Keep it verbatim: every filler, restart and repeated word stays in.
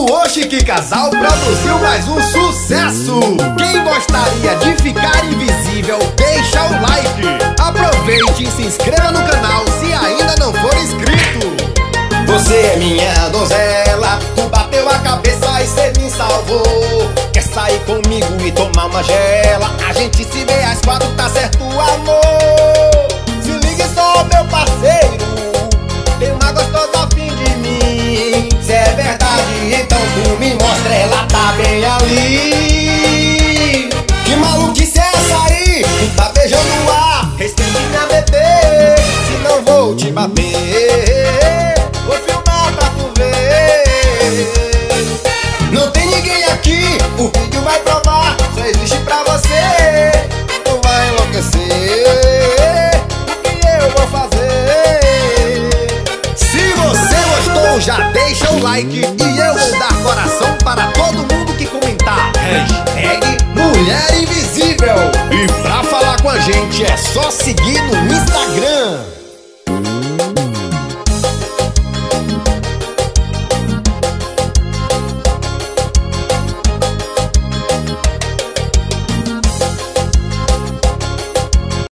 O Oxe Que Casal produziu mais um sucesso. Quem gostaria de ficar invisível, deixa o like. Aproveite e se inscreva no canal se ainda não for inscrito. Você é minha donzela, tu bateu a cabeça e cê me salvou. Quer sair comigo e tomar uma gela? A gente se vê às quatro, tá certo, amor? Se liga só, meu parceiro, tem uma gostosa afim de mim. Se é verdade, então tu me mostra, ela tá bem ali. Que maluquice é essa aí? Tu tá beijando o ar, restringe minha bebê. Se não vou te bater, vou filmar pra tu ver. Não tem ninguém aqui, o vídeo vai provar, só existe pra você. Tu vai enlouquecer, o que eu vou fazer? Se você gostou, já deixa o like e eu vou dar coração para todo mundo que comentar. Hashtag Mulher Invisível. E pra falar com a gente é só seguir no Instagram.